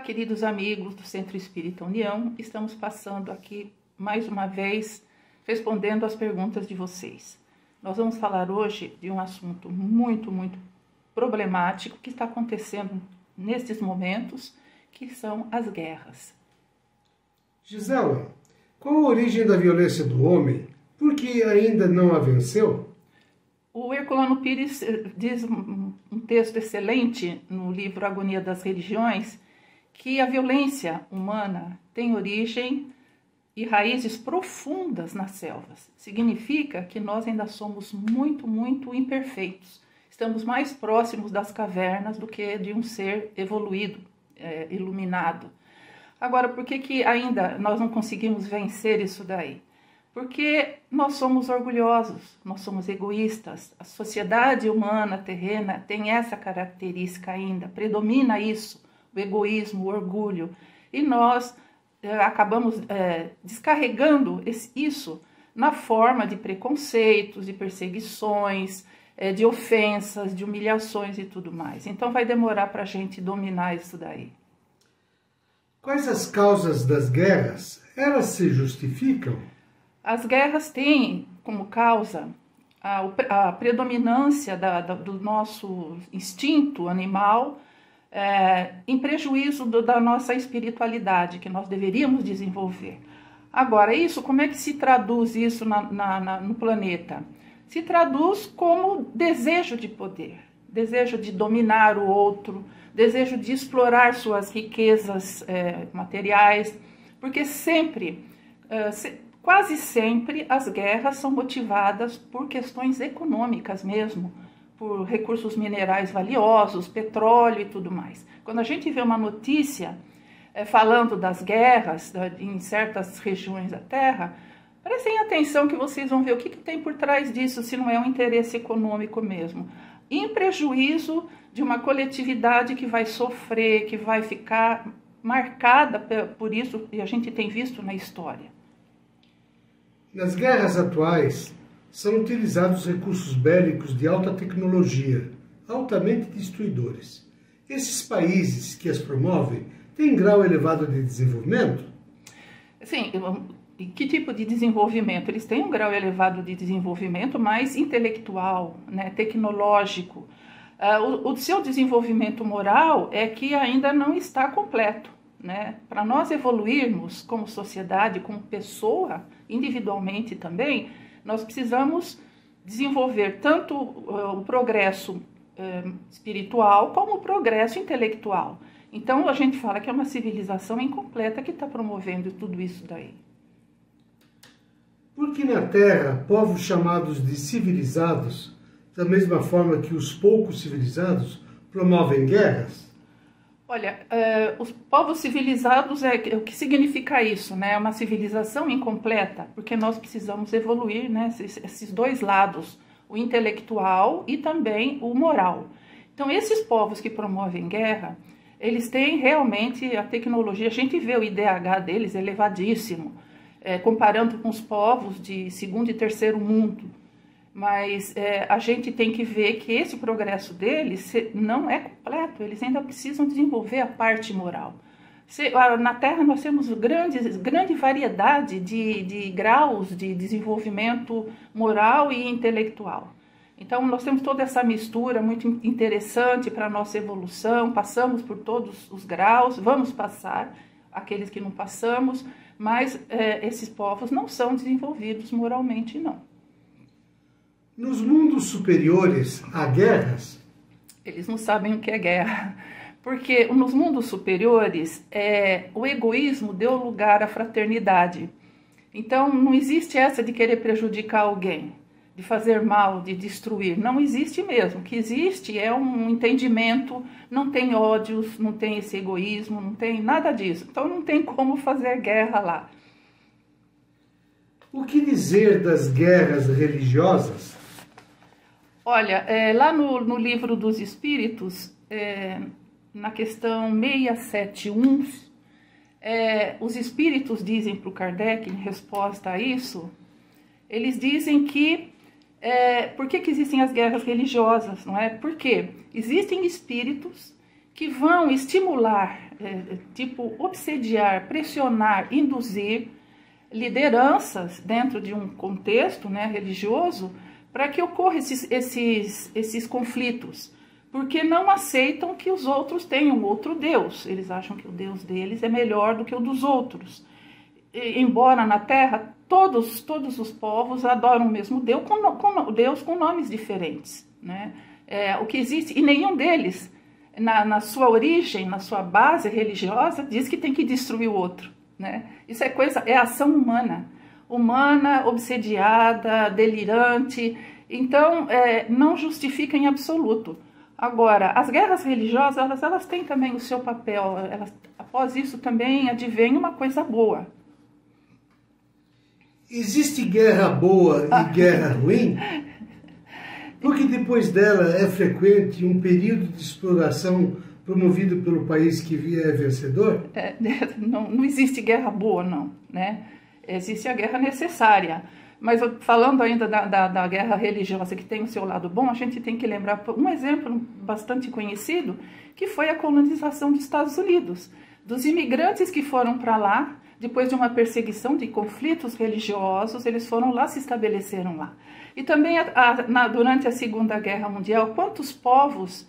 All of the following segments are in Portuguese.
queridos amigos do Centro Espírita União, estamos passando aqui mais uma vez respondendo às perguntas de vocês. Nós vamos falar hoje de um assunto muito problemático que está acontecendo nestes momentos, que são as guerras. Gisela, qual a origem da violência do homem? Por que ainda não a venceu? O Herculano Pires diz um texto excelente no livro Agonia das Religiões, que a violência humana tem origem e raízes profundas nas selvas. Significa que nós ainda somos muito imperfeitos. Estamos mais próximos das cavernas do que de um ser evoluído, iluminado. Agora, por que que ainda nós não conseguimos vencer isso daí? Porque nós somos orgulhosos, nós somos egoístas. A sociedade humana terrena tem essa característica ainda, predomina isso, o egoísmo, o orgulho. E nós acabamos descarregando isso na forma de preconceitos, de perseguições, de ofensas, de humilhações e tudo mais. Então vai demorar para a gente dominar isso daí. Quais as causas das guerras? Elas se justificam? As guerras têm como causa a predominância do nosso instinto animal em prejuízo da nossa espiritualidade, que nós deveríamos desenvolver. Agora, isso, como é que se traduz isso no planeta? Se traduz como desejo de poder, desejo de dominar o outro, desejo de explorar suas riquezas materiais, porque sempre... Quase sempre as guerras são motivadas por questões econômicas mesmo, por recursos minerais valiosos, petróleo e tudo mais. Quando a gente vê uma notícia falando das guerras em certas regiões da Terra, prestem atenção que vocês vão ver o que tem por trás disso, se não é um interesse econômico mesmo. Em prejuízo de uma coletividade que vai sofrer, que vai ficar marcada por isso, e a gente tem visto na história. Nas guerras atuais, são utilizados recursos bélicos de alta tecnologia, altamente destruidores. Esses países que as promovem têm grau elevado de desenvolvimento? Sim, e que tipo de desenvolvimento? Eles têm um grau elevado de desenvolvimento mais intelectual, né, tecnológico. O seu desenvolvimento moral é que ainda não está completo. Né? Para nós evoluirmos como sociedade, como pessoa, individualmente também, nós precisamos desenvolver tanto o progresso espiritual como o progresso intelectual. Então a gente fala que é uma civilização incompleta que está promovendo tudo isso daí. Porque na Terra, povos chamados de civilizados, da mesma forma que os poucos civilizados, promovem guerras? Olha, os povos civilizados, o que significa isso, né? É uma civilização incompleta, porque nós precisamos evoluir, né, esses dois lados, o intelectual e também o moral. Então, esses povos que promovem guerra, eles têm realmente a tecnologia, a gente vê o IDH deles elevadíssimo, comparando com os povos de segundo e terceiro mundo. Mas a gente tem que ver que esse progresso deles não é completo, eles ainda precisam desenvolver a parte moral. Na Terra nós temos grande variedade de graus de desenvolvimento moral e intelectual. Então nós temos toda essa mistura muito interessante para a nossa evolução, passamos por todos os graus, vamos passar aqueles que não passamos, mas esses povos não são desenvolvidos moralmente, não. Nos mundos superiores há guerras? Eles não sabem o que é guerra, porque nos mundos superiores o egoísmo deu lugar à fraternidade. Então não existe essa de querer prejudicar alguém, de fazer mal, de destruir. Não existe mesmo. O que existe é um entendimento, não tem ódios, não tem esse egoísmo, não tem nada disso. Então não tem como fazer guerra lá. O que dizer das guerras religiosas? Olha, lá no Livro dos Espíritos, na questão 671, os Espíritos dizem para o Kardec, em resposta a isso, eles dizem que... por que que existem as guerras religiosas, não é? Porque existem espíritos que vão estimular tipo, obsediar, pressionar, induzir lideranças dentro de um contexto, né, religioso, para que ocorram esses conflitos, porque não aceitam que os outros tenham outro Deus. Eles acham que o Deus deles é melhor do que o dos outros. E, embora na Terra todos os povos adoram o mesmo Deus com nomes diferentes, né? O que existe, e nenhum deles, na sua origem, na sua base religiosa, diz que tem que destruir o outro, né? Isso é ação humana, obsediada, delirante. Então, não justifica em absoluto. Agora, as guerras religiosas, elas têm também o seu papel. Após isso, também advém uma coisa boa. Existe guerra boa e guerra ruim? Porque depois dela é frequente um período de exploração promovido pelo país que vier vencedor? Não existe guerra boa, não, né? Existe a guerra necessária. Mas falando ainda da guerra religiosa, que tem o seu lado bom, a gente tem que lembrar um exemplo bastante conhecido, que foi a colonização dos Estados Unidos. Dos imigrantes que foram para lá, depois de uma perseguição de conflitos religiosos, eles foram lá, se estabeleceram lá. E também durante a Segunda Guerra Mundial, quantos povos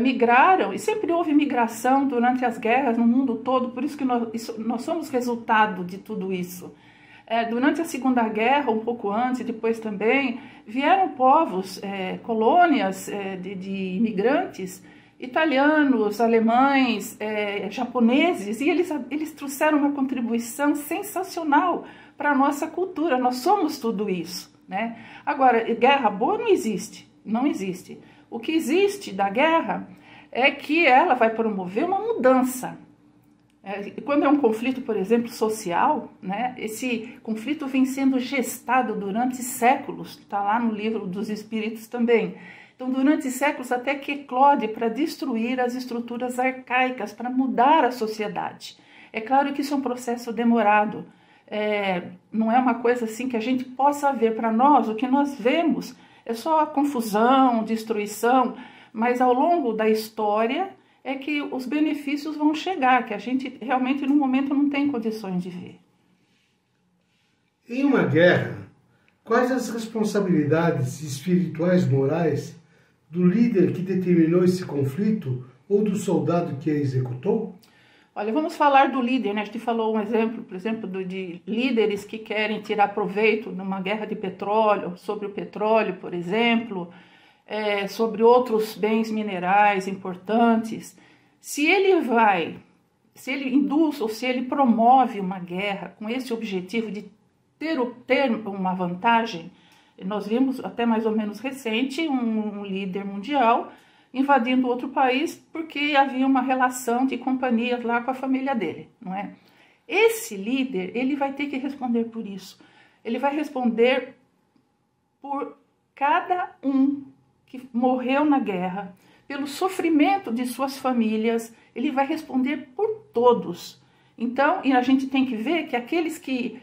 migraram, e sempre houve migração durante as guerras no mundo todo, por isso que nós somos resultado de tudo isso. Durante a Segunda Guerra, um pouco antes, depois também, vieram povos, colônias de imigrantes, italianos, alemães, japoneses, e eles trouxeram uma contribuição sensacional para a nossa cultura. Nós somos tudo isso, né? Agora, guerra boa não existe, não existe. O que existe da guerra é que ela vai promover uma mudança. Quando é um conflito, por exemplo, social, né? Esse conflito vem sendo gestado durante séculos, está lá no Livro dos Espíritos também. Então, durante séculos, até que eclode para destruir as estruturas arcaicas, para mudar a sociedade. É claro que isso é um processo demorado. Não é uma coisa assim que a gente possa ver para nós. O que nós vemos é só a confusão, destruição, mas ao longo da história é que os benefícios vão chegar, que a gente realmente no momento não tem condições de ver. Em uma guerra, quais as responsabilidades espirituais, morais, do líder que determinou esse conflito ou do soldado que a executou? Olha, vamos falar do líder, né? A gente falou um exemplo, por exemplo, de líderes que querem tirar proveito numa guerra de petróleo, sobre o petróleo, por exemplo, sobre outros bens minerais importantes. Se ele induz ou se ele promove uma guerra com esse objetivo de ter uma vantagem, nós vimos até mais ou menos recente um líder mundial invadindo outro país porque havia uma relação de companhias lá com a família dele, não é? Esse líder, ele vai ter que responder por isso. Ele vai responder por cada um que morreu na guerra, pelo sofrimento de suas famílias, ele vai responder por todos. Então, e a gente tem que ver que aqueles que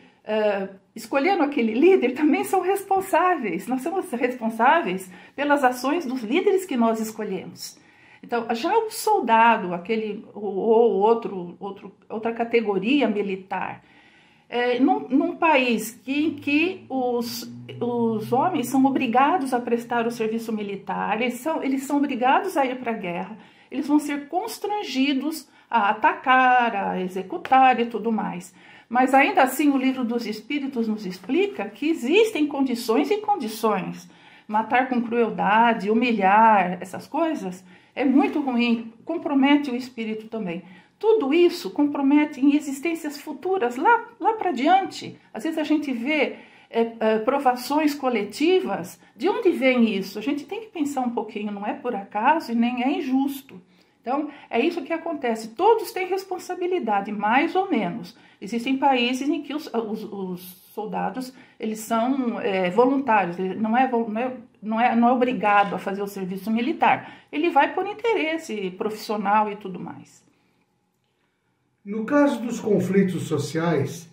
escolheram aquele líder também são responsáveis. Nós somos responsáveis pelas ações dos líderes que nós escolhemos. Então, já o soldado, aquele ou outra categoria militar, num país em que os homens são obrigados a prestar o serviço militar, eles são obrigados a ir para a guerra, eles vão ser constrangidos a atacar, a executar e tudo mais. Mas ainda assim o Livro dos Espíritos nos explica que existem condições e condições. Matar com crueldade, humilhar, essas coisas é muito ruim, compromete o espírito também. Tudo isso compromete em existências futuras, lá para diante. Às vezes a gente vê provações coletivas. De onde vem isso? A gente tem que pensar um pouquinho, não é por acaso e nem é injusto. Então, é isso que acontece. Todos têm responsabilidade, mais ou menos. Existem países em que os soldados, eles são voluntários, ele não é obrigado a fazer o serviço militar. Ele vai por interesse profissional e tudo mais. No caso dos conflitos sociais,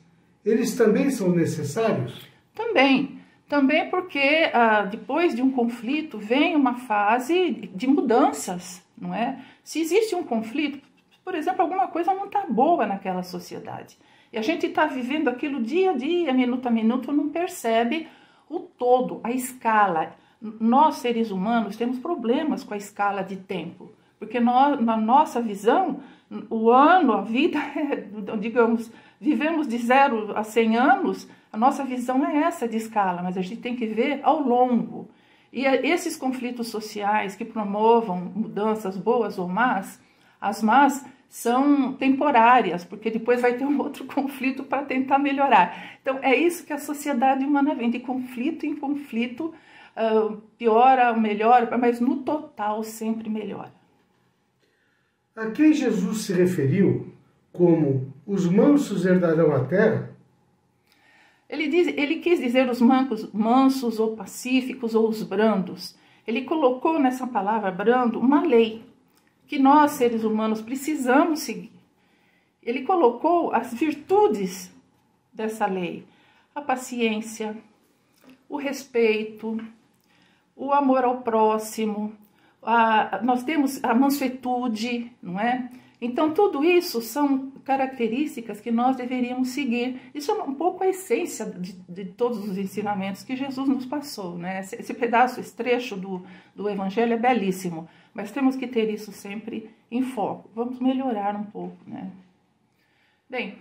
eles também são necessários? Também porque depois de um conflito vem uma fase de mudanças, não é? Se existe um conflito, Por exemplo, alguma coisa não está boa naquela sociedade. E a gente está vivendo aquilo dia a dia, minuto a minuto, não percebe o todo, a escala. Nós, seres humanos, temos problemas com a escala de tempo. Porque nós, na nossa visão, o ano, a vida, digamos, vivemos de 0 a 100 anos, a nossa visão é essa de escala, mas a gente tem que ver ao longo. E esses conflitos sociais que promovam mudanças boas ou más, as más são temporárias, porque depois vai ter um outro conflito para tentar melhorar. Então, é isso que a sociedade humana vem, de conflito em conflito, piora, melhora, mas no total sempre melhora. A quem Jesus se referiu como os mansos herdarão a terra? Ele quis dizer os mansos ou pacíficos ou os brandos. Ele colocou nessa palavra brando uma lei que nós, seres humanos, precisamos seguir. Ele colocou as virtudes dessa lei, a paciência, o respeito, o amor ao próximo, nós temos a mansuetude, não é? Então, tudo isso são características que nós deveríamos seguir. Isso é um pouco a essência de todos os ensinamentos que Jesus nos passou, né? Esse pedaço, esse trecho do Evangelho é belíssimo, mas temos que ter isso sempre em foco. Vamos melhorar um pouco, né? Bem,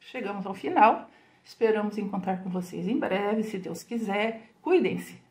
chegamos ao final. Esperamos encontrar com vocês em breve, se Deus quiser. Cuidem-se!